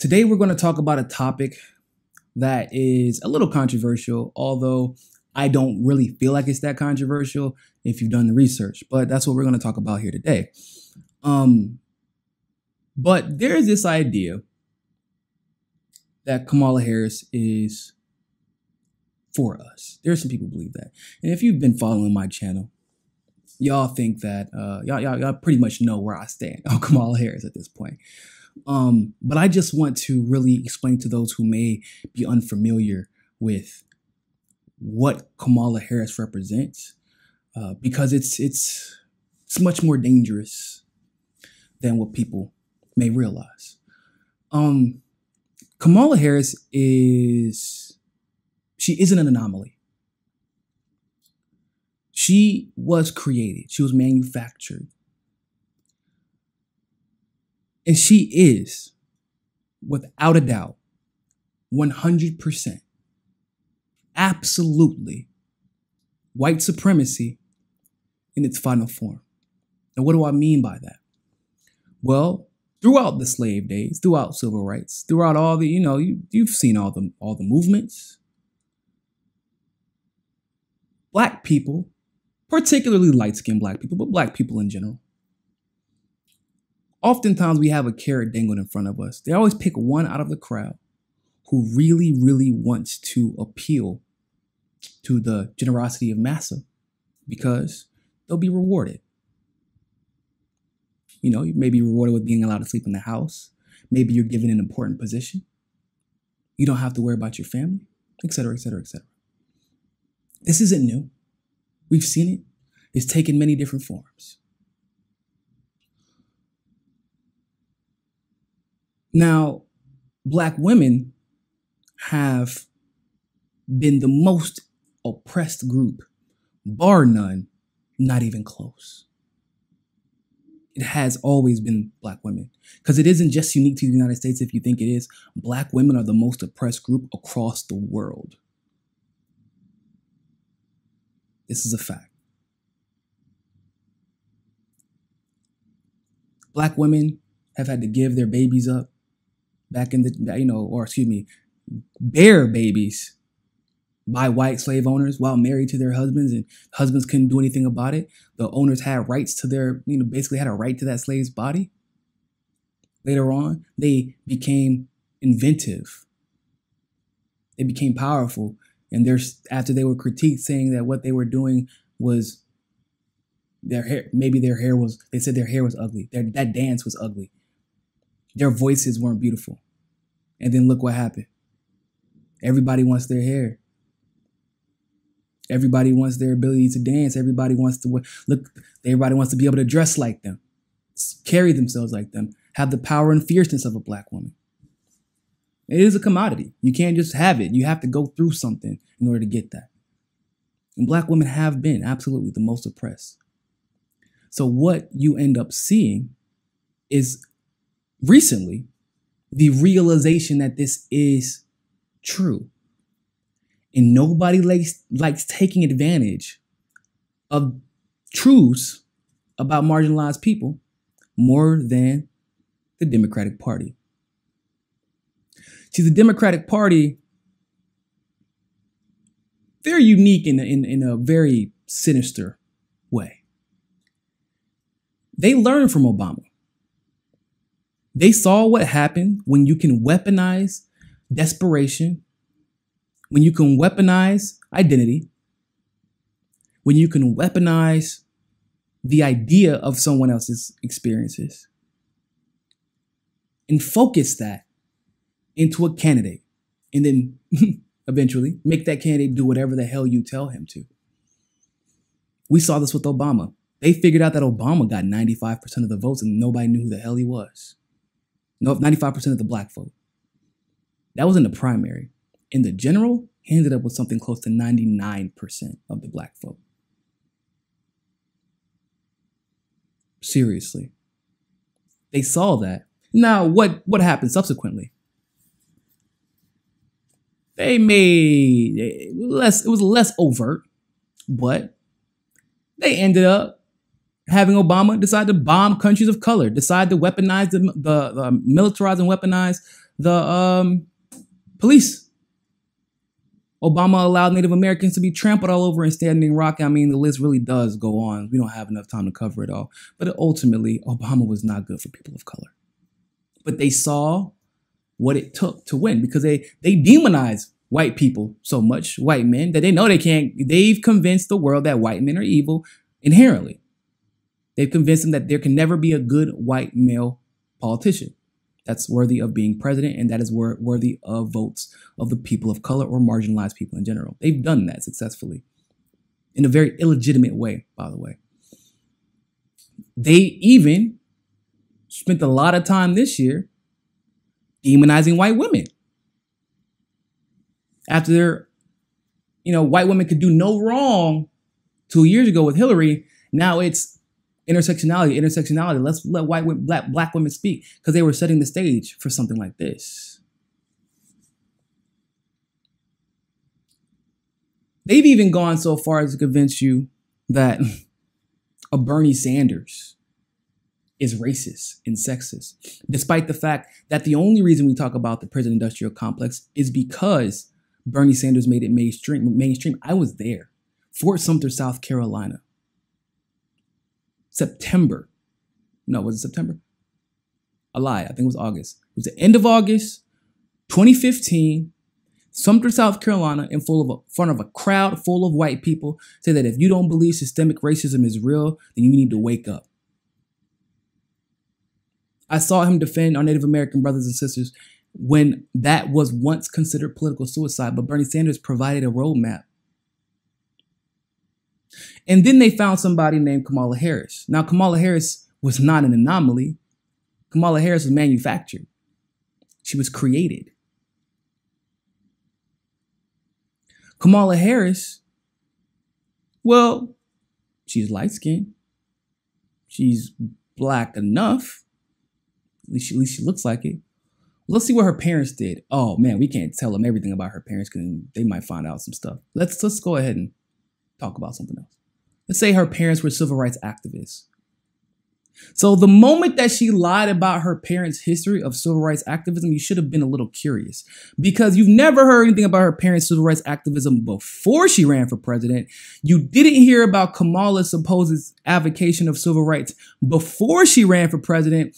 Today, we're going to talk about a topic that is a little controversial, although I don't really feel like it's that controversial if you've done the research, but that's what we're going to talk about here today. But there is this idea that Kamala Harris is for us. There are some people who believe that. And if you've been following my channel, y'all think that, y'all pretty much know where I stand on Kamala Harris at this point. But I just want to really explain to those who may be unfamiliar with what Kamala Harris represents, because it's much more dangerous than what people may realize. Kamala Harris isn't an anomaly. She was created, she was manufactured, and she is, without a doubt, 100%, absolutely white supremacy in its final form. And what do I mean by that? Well, throughout the slave days, throughout civil rights, throughout all the, you've seen all the movements, black people, particularly light-skinned black people, but black people in general, oftentimes we have a carrot dangled in front of us. They always pick one out of the crowd who really, really wants to appeal to the generosity of massa because they'll be rewarded. You may be rewarded with being allowed to sleep in the house. Maybe you're given an important position. You don't have to worry about your family, et cetera, et cetera, et cetera. This isn't new. We've seen it. It's taken many different forms. Now, black women have been the most oppressed group, bar none, not even close. It has always been black women, because it isn't just unique to the United States. If you think it is, black women are the most oppressed group across the world. This is a fact. Black women have had to give their babies up back in the, bear babies by white slave owners while married to their husbands, and husbands couldn't do anything about it. The owners had rights to their, basically had a right to that slave's body. Later on, they became inventive. They became powerful. And after they were critiqued saying that what they were doing was their hair, maybe their hair was, they said their hair was ugly. That dance was ugly. Their voices weren't beautiful. And then look what happened. Everybody wants their hair. Everybody wants their ability to dance. Everybody wants to look. Everybody wants to be able to dress like them, carry themselves like them, have the power and fierceness of a black woman. It is a commodity. You can't just have it. You have to go through something in order to get that. And black women have been absolutely the most oppressed. So what you end up seeing is recently the realization that this is true. And nobody likes taking advantage of truths about marginalized people more than the Democratic Party. See, the Democratic Party, they're unique in a very sinister way. They learned from Obama. They saw what happened when you can weaponize desperation, when you can weaponize identity, when you can weaponize the idea of someone else's experiences, and focus that into a candidate, and then eventually make that candidate do whatever the hell you tell him to. We saw this with Obama. They figured out that Obama got 95% of the votes and nobody knew who the hell he was. No, 95% of the black vote. That was in the primary. In the general, he ended up with something close to 99% of the black vote. Seriously. They saw that. Now, what happened subsequently? They made less, it was less overt, but they ended up having Obama decide to bomb countries of color, decide to weaponize the militarize and weaponize the police. Obama allowed Native Americans to be trampled all over in Standing Rock. I mean, the list really does go on. We don't have enough time to cover it all. But ultimately, Obama was not good for people of color. But they saw what it took to win because they demonized white people so much, white men, that they know they can't. They've convinced the world that white men are evil inherently. They've convinced them that there can never be a good white male politician that's worthy of being president, and that is worthy of votes of the people of color or marginalized people in general. They've done that successfully in a very illegitimate way, by the way. They even spent a lot of time this year demonizing white women. After, you know, white women could do no wrong 2 years ago with Hillary, now it's intersectionality. Let's let white women, black women speak, because they were setting the stage for something like this. They've even gone so far as to convince you that a Bernie Sanders is racist and sexist, despite the fact that the only reason we talk about the prison industrial complex is because Bernie Sanders made it mainstream. I was there, Fort Sumter, South Carolina. September. No, was it September? A lie. I think it was August. It was the end of August, 2015, Sumter, South Carolina, in front of a crowd full of white people, say that if you don't believe systemic racism is real, then you need to wake up. I saw him defend our Native American brothers and sisters when that was once considered political suicide, but Bernie Sanders provided a roadmap. And then they found somebody named Kamala Harris. Now, Kamala Harris was not an anomaly. Kamala Harris was manufactured. She was created. Kamala Harris, well, she's light-skinned. She's black enough. At least she looks like it. Let's see what her parents did. Oh, man, we can't tell them everything about her parents because they might find out some stuff. Let's go ahead and talk about something else. Let's say her parents were civil rights activists. So the moment that she lied about her parents' history of civil rights activism, you should have been a little curious, because you've never heard anything about her parents' civil rights activism before she ran for president. You didn't hear about Kamala's supposed avocation of civil rights before she ran for president.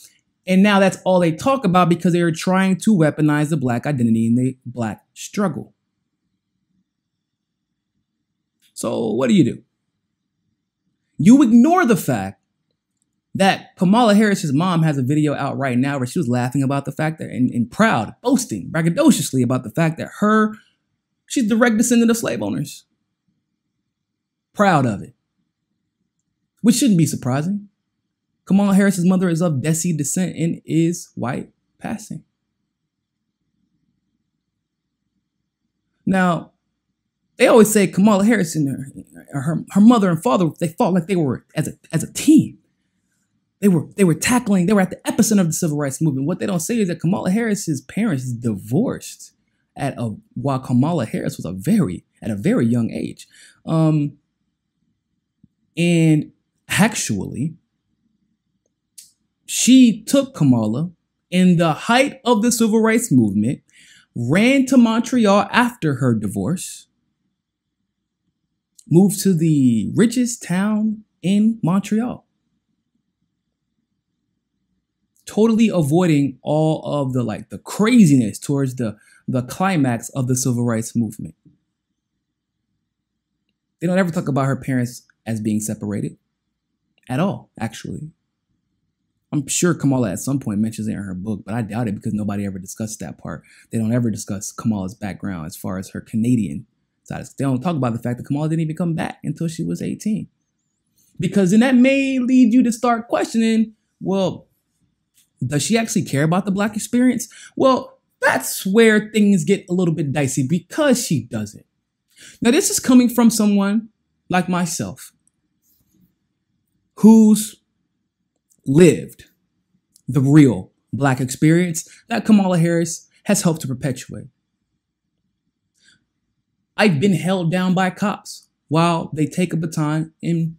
And now that's all they talk about, because they are trying to weaponize the black identity and the black struggle. So what do? You ignore the fact that Kamala Harris's mom has a video out right now where she was laughing about the fact that, and proud, boasting, braggadociously about the fact that she's direct descendant of slave owners. Proud of it. Which shouldn't be surprising. Kamala Harris's mother is of Desi descent and is white passing. Now, they always say Kamala Harris and her mother and father, they fought like they were as a team. They were at the epicenter of the civil rights movement. What they don't say is that Kamala Harris's parents divorced while Kamala Harris was at a very young age. And actually, she took Kamala in the height of the civil rights movement, ran to Montreal after her divorce, moved to the richest town in Montreal, totally avoiding all of the craziness towards the climax of the civil rights movement. They don't ever talk about her parents as being separated at all, actually. I'm sure Kamala at some point mentions it in her book, but I doubt it because nobody ever discussed that part. They don't ever discuss Kamala's background as far as her Canadian side. They don't talk about the fact that Kamala didn't even come back until she was 18. Because then that may lead you to start questioning, well, does she actually care about the black experience? Well, that's where things get a little bit dicey, because she doesn't. Now, this is coming from someone like myself who's lived the real black experience that Kamala Harris has helped to perpetuate. I've been held down by cops while they take a baton and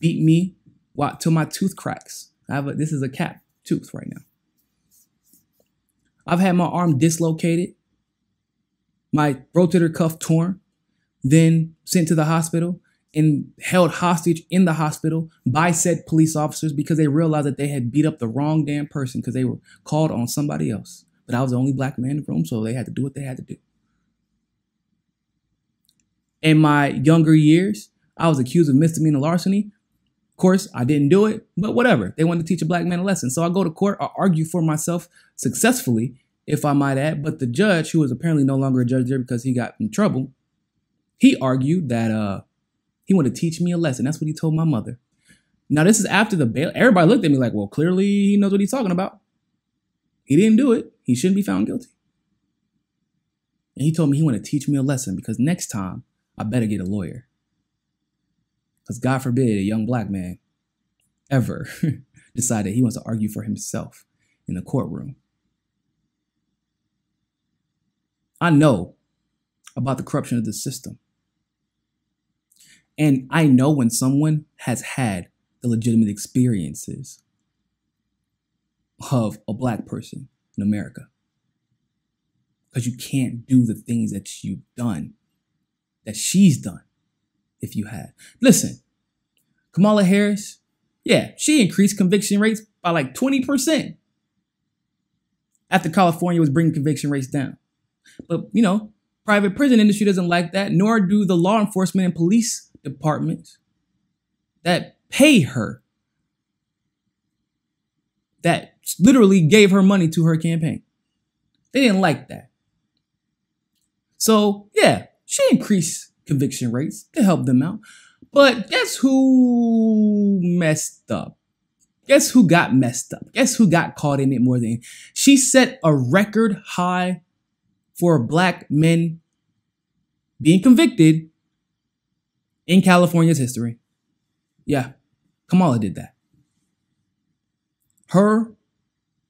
beat me till my tooth cracks. This is a cap tooth right now. I've had my arm dislocated, my rotator cuff torn, then sent to the hospital and held hostage in the hospital by said police officers because they realized that they had beat up the wrong damn person because they were called on somebody else. But I was the only black man in the room, so they had to do what they had to do. In my younger years, I was accused of misdemeanor larceny. Of course, I didn't do it, but whatever. They wanted to teach a black man a lesson. So I go to court, I argue for myself successfully, if I might add. But the judge, who was apparently no longer a judge there because he got in trouble, he argued that he wanted to teach me a lesson. That's what he told my mother. Now, this is after the bail. Everybody looked at me like, well, clearly he knows what he's talking about. He didn't do it. He shouldn't be found guilty. And he told me he wanted to teach me a lesson because next time, I better get a lawyer. Because God forbid a young black man ever decided he wants to argue for himself in the courtroom. I know about the corruption of the system. And I know when someone has had the legitimate experiences of a black person in America. Because you can't do the things that you've done, that she's done, if you had. Listen, Kamala Harris, yeah, she increased conviction rates by like 20% after California was bringing conviction rates down. But, you know, private prison industry doesn't like that, nor do the law enforcement and police departments that pay her, that literally gave her money to her campaign. They didn't like that. So, yeah, she increased conviction rates to help them out. But guess who messed up? Guess who got messed up? Guess who got caught in it more than anything? She set a record high for black men being convicted in California's history. Yeah, Kamala did that. Her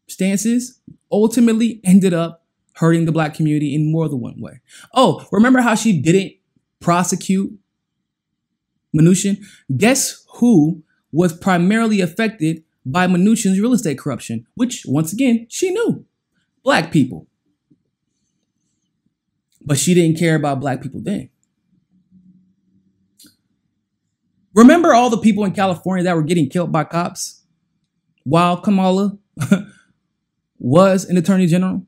stances ultimately ended up hurting the black community in more than one way. Oh, remember how she didn't prosecute Mnuchin? Guess who was primarily affected by Mnuchin's real estate corruption, which, once again, she knew. Black people. But she didn't care about black people then. Remember all the people in California that were getting killed by cops while Kamala was an attorney general?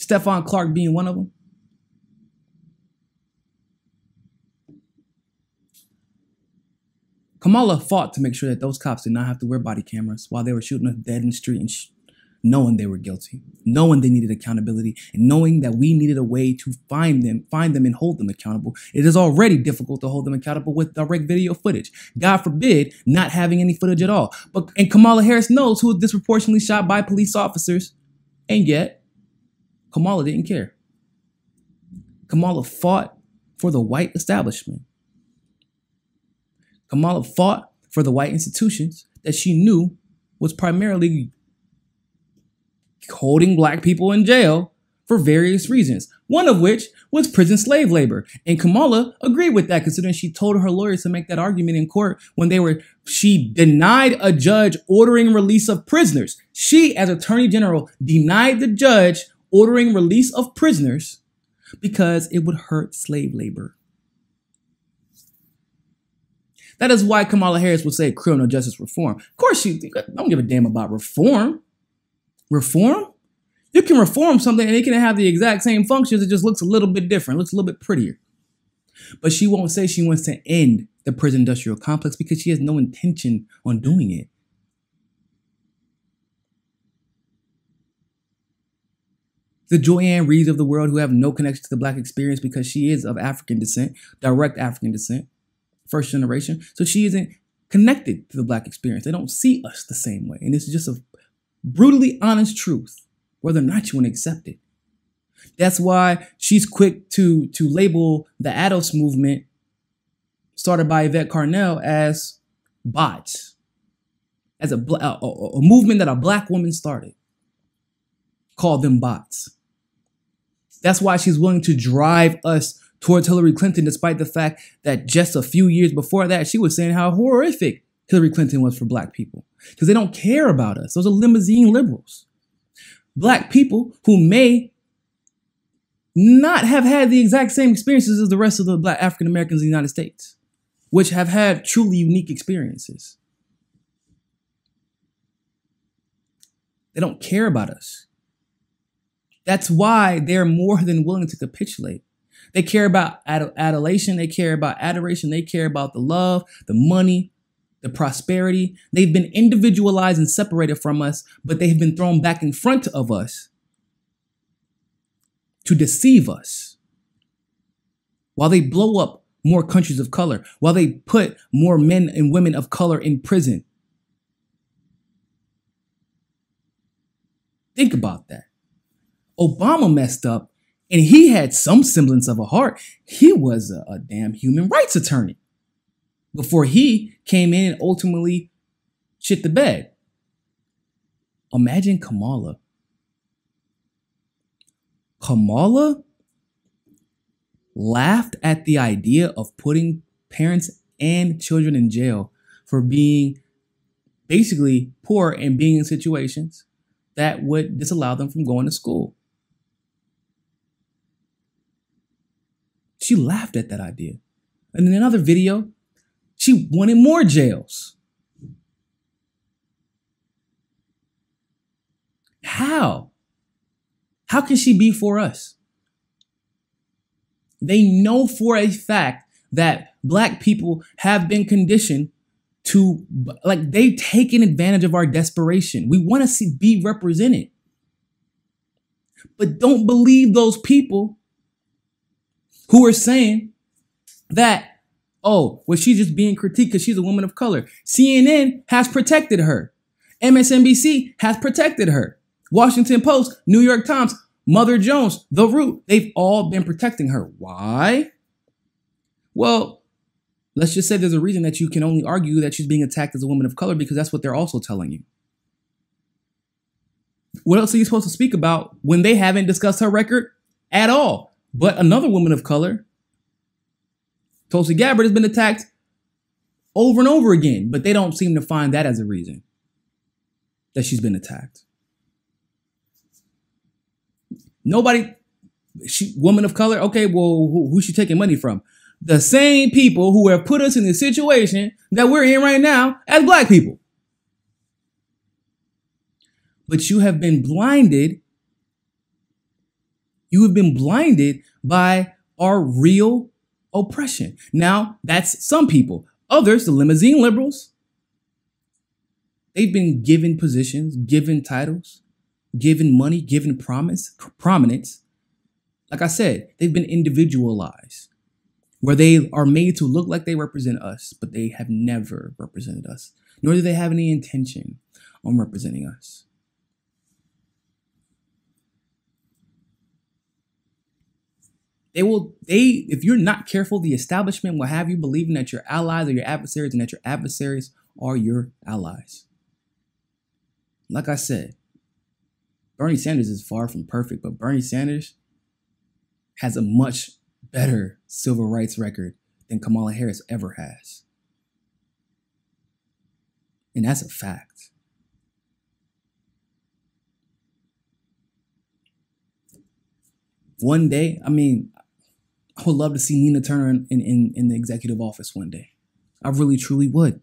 Stephon Clark being one of them. Kamala fought to make sure that those cops did not have to wear body cameras while they were shooting us dead in the street and knowing they were guilty, knowing they needed accountability, and knowing that we needed a way to find them and hold them accountable. It is already difficult to hold them accountable with direct video footage. God forbid not having any footage at all. And Kamala Harris knows who was disproportionately shot by police officers, and yet Kamala didn't care. Kamala fought for the white establishment. Kamala fought for the white institutions that she knew was primarily holding black people in jail for various reasons, one of which was prison slave labor. And Kamala agreed with that, considering she told her lawyers to make that argument in court when she denied a judge ordering release of prisoners. She, as attorney general, denied the judge ordering release of prisoners because it would hurt slave labor. That is why Kamala Harris would say criminal justice reform. Of course, I don't give a damn about reform. Reform? You can reform something and it can have the exact same functions. It just looks a little bit different, looks a little bit prettier. But she won't say she wants to end the prison industrial complex because she has no intention on doing it. The Joyanne Reeds of the world, who have no connection to the black experience because she is of African descent, direct African descent, first generation. So she isn't connected to the black experience. They don't see us the same way. And this is just a brutally honest truth, whether or not you want to accept it. That's why she's quick to label the ADOS movement started by Yvette Carnell as bots, as a movement that a black woman started, called them bots. That's why she's willing to drive us towards Hillary Clinton, despite the fact that just a few years before that, she was saying how horrific Hillary Clinton was for black people. because they don't care about us. Those are limousine liberals. Black people who may not have had the exact same experiences as the rest of the Black African Americans in the United States, which have had truly unique experiences. They don't care about us. That's why they're more than willing to capitulate. They care about adulation. They care about adoration. They care about the love, the money, the prosperity. They've been individualized and separated from us, but they've been thrown back in front of us to deceive us. While they blow up more countries of color, while they put more men and women of color in prison. Think about that. Obama messed up, and he had some semblance of a heart. He was a damn human rights attorney before he came in and ultimately shit the bed. Imagine Kamala. Kamala laughed at the idea of putting parents and children in jail for being basically poor and being in situations that would disallow them from going to school. She laughed at that idea. And in another video, she wanted more jails. How? How can she be for us? They know for a fact that Black people have been conditioned to, like, they've taken advantage of our desperation. We want to be represented. But don't believe those people who are saying that, oh, well, she's just being critiqued because she's a woman of color. CNN has protected her. MSNBC has protected her. Washington Post, New York Times, Mother Jones, The Root, they've all been protecting her. Why? Well, let's just say there's a reason that you can only argue that she's being attacked as a woman of color, because that's what they're also telling you. What else are you supposed to speak about when they haven't discussed her record at all? But another woman of color, Tulsi Gabbard, has been attacked over and over again, but they don't seem to find that as a reason that she's been attacked. Nobody, woman of color, okay, well, who's she taking money from? The same people who have put us in the situation that we're in right now as Black people. But you have been blinded. You have been blinded by our real oppression. Now, that's some people. Others, the limousine liberals, they've been given positions, given titles, given money, given prominence. Like I said, they've been individualized, where they are made to look like they represent us, but they have never represented us, nor do they have any intention on representing us. If you're not careful, the establishment will have you believing that your allies are your adversaries and that your adversaries are your allies. Like I said, Bernie Sanders is far from perfect, but Bernie Sanders has a much better civil rights record than Kamala Harris ever has. And that's a fact. One day, I mean, I would love to see Nina Turner in the executive office one day. I really, truly would.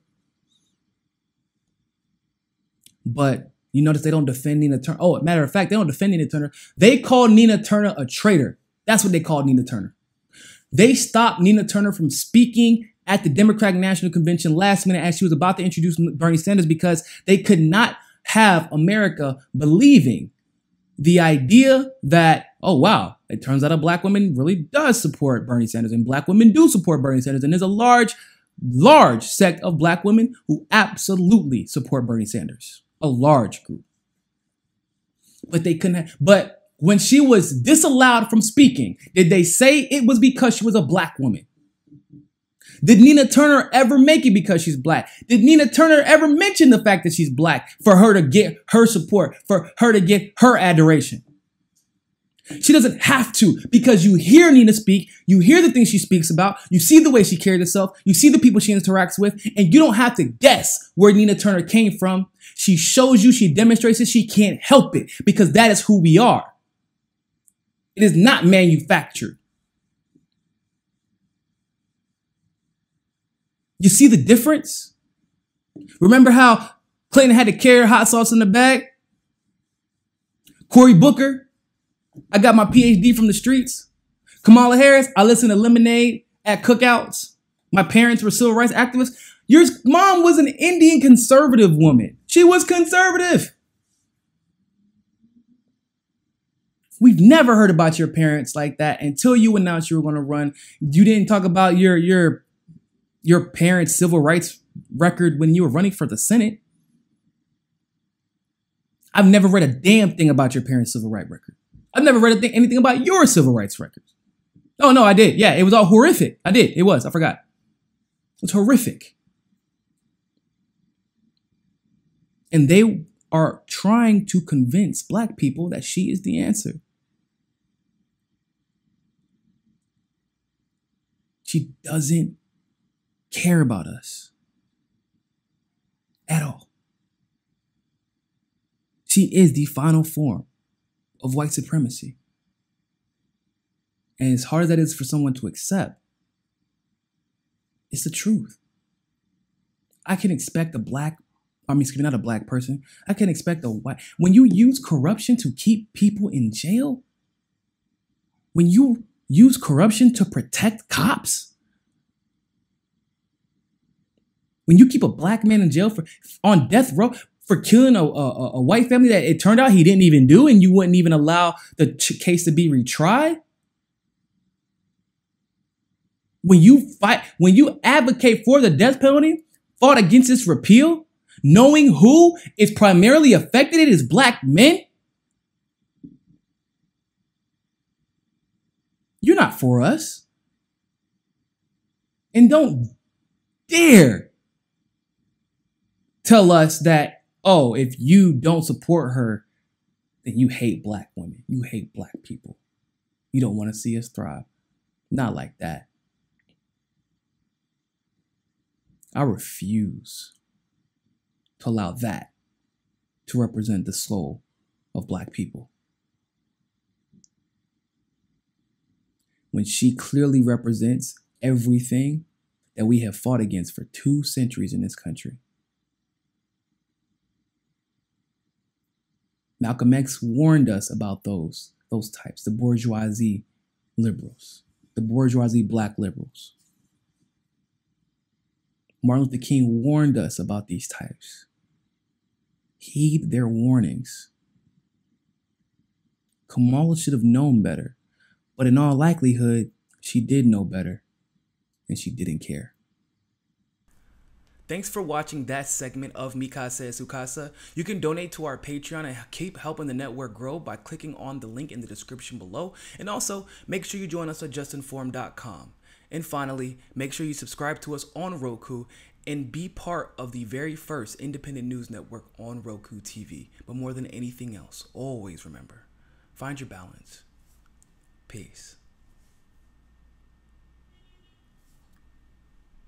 But you notice they don't defend Nina Turner. Oh, matter of fact, they don't defend Nina Turner. They call Nina Turner a traitor. That's what they called Nina Turner. They stopped Nina Turner from speaking at the Democratic National Convention last minute as she was about to introduce Bernie Sanders, because they could not have America believing the idea that, oh, wow, it turns out a Black woman really does support Bernie Sanders, and Black women do support Bernie Sanders. And there's a large, large sect of Black women who absolutely support Bernie Sanders, a large group. But they couldn't have, but when she was disallowed from speaking, did they say it was because she was a Black woman? Did Nina Turner ever make it because she's Black? Did Nina Turner ever mention the fact that she's Black for her to get her support, for her to get her adoration? She doesn't have to, because you hear Nina speak, you hear the things she speaks about, you see the way she carries herself, you see the people she interacts with, and you don't have to guess where Nina Turner came from She shows you, she demonstrates it, she can't help it, because that is who we are. It is not manufactured. You see the difference? Remember how Clinton had to carry hot sauce in the bag? Cory Booker, I got my PhD from the streets. Kamala Harris, I listened to Lemonade at cookouts. My parents were civil rights activists. Your mom was an Indian conservative woman. She was conservative. We've never heard about your parents like that until you announced you were going to run. You didn't talk about your parents' civil rights record when you were running for the Senate. I've never read a damn thing about your parents' civil rights record. I've never read anything about your civil rights record. Oh, no, I did. Yeah, it was all horrific. I did. It was. I forgot. It was horrific. And they are trying to convince black people that she is the answer. She doesn't care about us at all. She is the final form of white supremacy. And as hard as that is for someone to accept, it's the truth. I can expect a white. When you use corruption to keep people in jail, when you use corruption to protect cops, when you keep a black man in jail on death row for killing a white family that it turned out he didn't even do, and you wouldn't even allow the case to be retried. When you advocate for the death penalty, fought against its repeal, knowing who is primarily affected, it is black men. You're not for us. And don't dare tell us that, oh, if you don't support her, then you hate black women. You hate black people. You don't want to see us thrive. Not like that. I refuse to allow that to represent the soul of black people. When she clearly represents everything that we have fought against for 2 centuries in this country. Malcolm X warned us about those types, the bourgeoisie liberals, the bourgeoisie black liberals. Martin Luther King warned us about these types. Heed their warnings. Kamala should have known better, but in all likelihood, she did know better, and she didn't care. Thanks for watching that segment of Mi Kasa Es Tu Kasa. You can donate to our Patreon and keep helping the network grow by clicking on the link in the description below. And also, make sure you join us at justinformed.com. And finally, make sure you subscribe to us on Roku and be part of the very first independent news network on Roku TV. But more than anything else, always remember, find your balance. Peace.